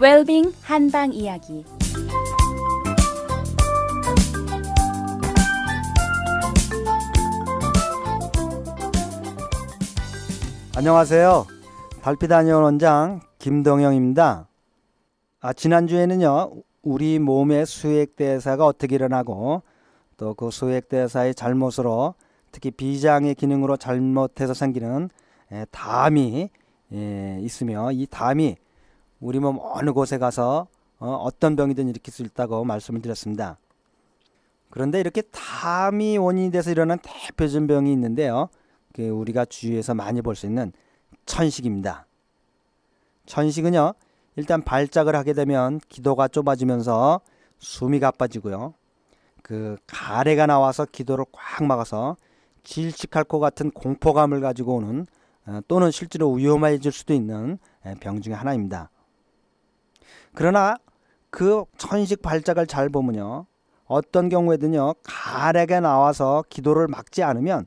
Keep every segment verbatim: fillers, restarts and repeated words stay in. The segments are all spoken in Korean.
웰빙 한방 이야기. 안녕하세요. 달피다니언 원장 김동영입니다. 아, 지난주에는요, 우리 몸의 수액대사가 어떻게 일어나고 또 그 수액대사의 잘못으로 특히 비장의 기능으로 잘못해서 생기는 에, 담이 에, 있으며 이 담이 우리 몸 어느 곳에 가서 어, 어떤 병이든 일으킬 수 있다고 말씀을 드렸습니다. 그런데 이렇게 담이 원인이 돼서 일어난 대표적인 병이 있는데요. 그 우리가 주위에서 많이 볼 수 있는 천식입니다. 천식은요, 일단 발작을 하게 되면 기도가 좁아지면서 숨이 가빠지고요. 그 가래가 나와서 기도를 꽉 막아서 질식할 것 같은 공포감을 가지고 오는 또는 실제로 위험해질 수도 있는 병 중에 하나입니다. 그러나 그 천식 발작을 잘 보면요, 어떤 경우에든요, 가래가 나와서 기도를 막지 않으면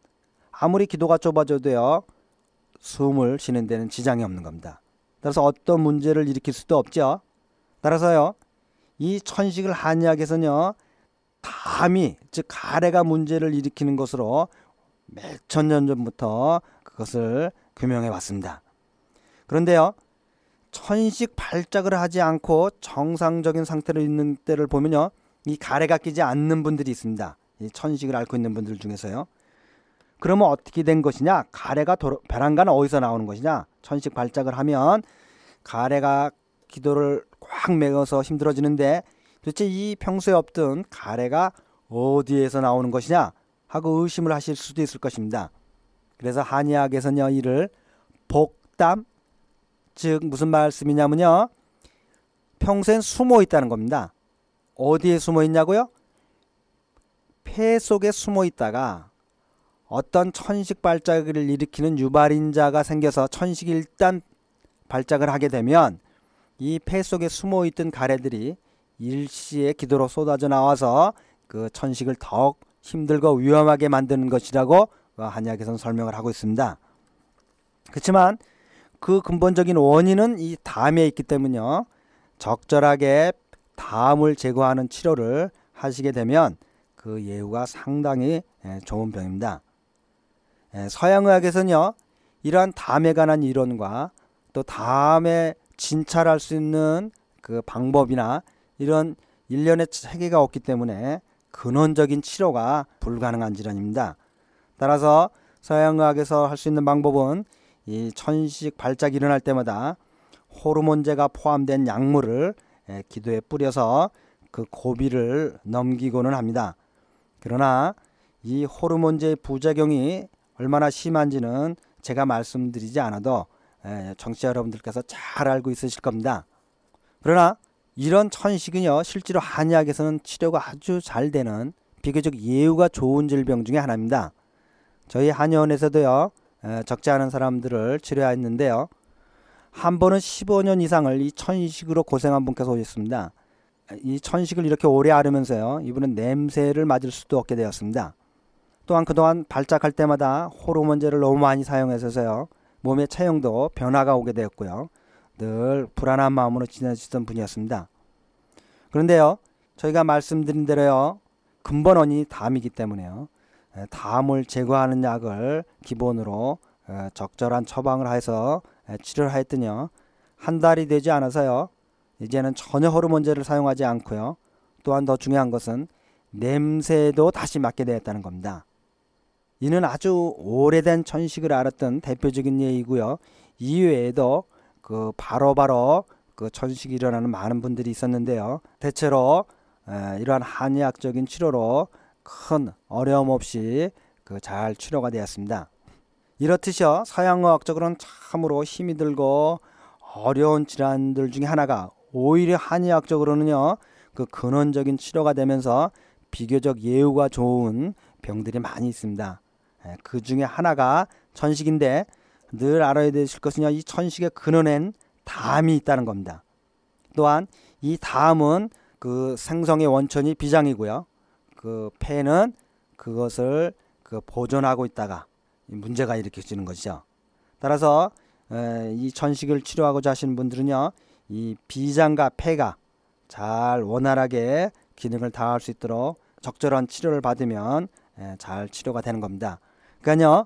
아무리 기도가 좁아져도요, 숨을 쉬는 데는 지장이 없는 겁니다. 따라서 어떤 문제를 일으킬 수도 없죠. 따라서요, 이 천식을 한의학에서는요, 담이, 즉 가래가 문제를 일으키는 것으로 몇천 년 전부터 그것을 규명해 왔습니다. 그런데요, 천식 발작을 하지 않고 정상적인 상태로 있는 때를 보면요, 이 가래가 끼지 않는 분들이 있습니다. 이 천식을 앓고 있는 분들 중에서요. 그러면 어떻게 된 것이냐? 가래가 도로, 베란가는 어디서 나오는 것이냐? 천식 발작을 하면 가래가 기도를 꽉 메워서 힘들어지는데 도대체 이 평소에 없던 가래가 어디에서 나오는 것이냐 하고 의심을 하실 수도 있을 것입니다. 그래서 한의학에서는요, 이를 복담, 즉 무슨 말씀이냐면요, 평소엔 숨어 있다는 겁니다. 어디에 숨어 있냐고요? 폐 속에 숨어 있다가 어떤 천식 발작을 일으키는 유발인자가 생겨서 천식이 일단 발작을 하게 되면 이 폐 속에 숨어 있던 가래들이 일시에 기도로 쏟아져 나와서 그 천식을 더욱 힘들고 위험하게 만드는 것이라고 한의학에서는 설명을 하고 있습니다. 그렇지만 그 근본적인 원인은 이 담에 있기 때문에요, 적절하게 담을 제거하는 치료를 하시게 되면 그 예후가 상당히 좋은 병입니다. 서양의학에서는요, 이러한 담에 관한 이론과 또 담에 진찰할 수 있는 그 방법이나 이런 일련의 체계가 없기 때문에 근원적인 치료가 불가능한 질환입니다. 따라서 서양의학에서 할 수 있는 방법은 이 천식 발작이 일어날 때마다 호르몬제가 포함된 약물을 기도에 뿌려서 그 고비를 넘기고는 합니다. 그러나 이 호르몬제의 부작용이 얼마나 심한지는 제가 말씀드리지 않아도 청취자 여러분들께서 잘 알고 있으실 겁니다. 그러나 이런 천식은요, 실제로 한의학에서는 치료가 아주 잘 되는 비교적 예후가 좋은 질병 중에 하나입니다. 저희 한의원에서도요, 적지 않은 사람들을 치료했는데요, 한 번은 십오 년 이상을 이 천식으로 고생한 분께서 오셨습니다. 이 천식을 이렇게 오래 앓으면서요, 이분은 냄새를 맡을 수도 없게 되었습니다. 또한 그동안 발작할 때마다 호르몬제를 너무 많이 사용해서요, 몸의 체형도 변화가 오게 되었고요, 늘 불안한 마음으로 지내시던 분이었습니다. 그런데요, 저희가 말씀드린 대로요, 근본원이 담이기 때문에요, 담을 제거하는 약을 기본으로 적절한 처방을 해서 치료를 하였더니요, 한 달이 되지 않아서요, 이제는 전혀 호르몬제를 사용하지 않고요, 또한 더 중요한 것은 냄새도 다시 맡게 되었다는 겁니다. 이는 아주 오래된 천식을 앓았던 대표적인 예이고요, 이외에도 그 바로바로 그 천식이 일어나는 많은 분들이 있었는데요, 대체로 이러한 한의학적인 치료로 큰 어려움 없이 그 잘 치료가 되었습니다. 이렇듯이요, 서양의학적으로는 참으로 힘이 들고 어려운 질환들 중에 하나가 오히려 한의학적으로는요, 그 근원적인 치료가 되면서 비교적 예후가 좋은 병들이 많이 있습니다. 그 중에 하나가 천식인데 늘 알아야 되실 것은요, 이 천식의 근원엔 담이 있다는 겁니다. 또한 이 담은 그 생성의 원천이 비장이고요, 그 폐는 그것을 그 보존하고 있다가 문제가 일으켜지는 것이죠. 따라서 이 천식을 치료하고자 하시는 분들은요, 이 비장과 폐가 잘 원활하게 기능을 다할 수 있도록 적절한 치료를 받으면 잘 치료가 되는 겁니다. 그러니까요,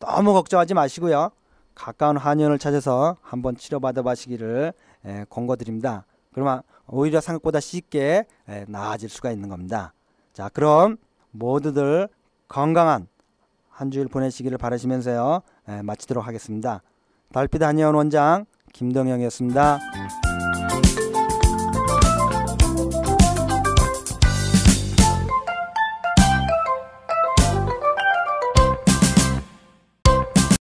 너무 걱정하지 마시고요. 가까운 한의원을 찾아서 한번 치료받아 보시기를 권고드립니다. 그러면 오히려 생각보다 쉽게 나아질 수가 있는 겁니다. 자, 그럼 모두들 건강한 한 주일 보내시기를 바라시면서요, 마치도록 하겠습니다. 달빛한의원 원장 김동영이었습니다.